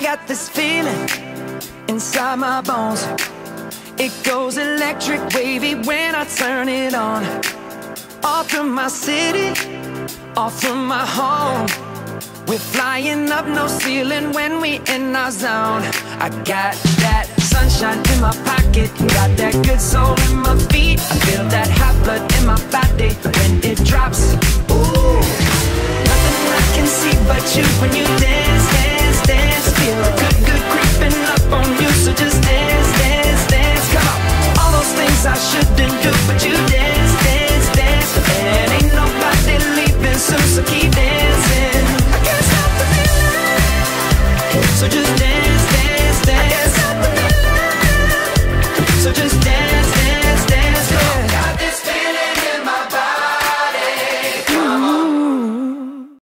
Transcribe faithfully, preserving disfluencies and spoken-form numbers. I got this feeling inside my bones. It goes electric wavy when I turn it on. Off from my city, off from my home. We're flying up, no ceiling when we in our zone. I got that sunshine in my pocket, got that good soul in my feet. I feel that hot blood in my body when it drops. Ooh, nothing I can see but you when you dance, dance, dance. Feel the good, good creeping up on you, so just dance, dance, dance. Come on, all those things I shouldn't do, but you dance, dance, dance. And ain't nobody leaving soon, so keep dancing. I can't stop the feeling, so just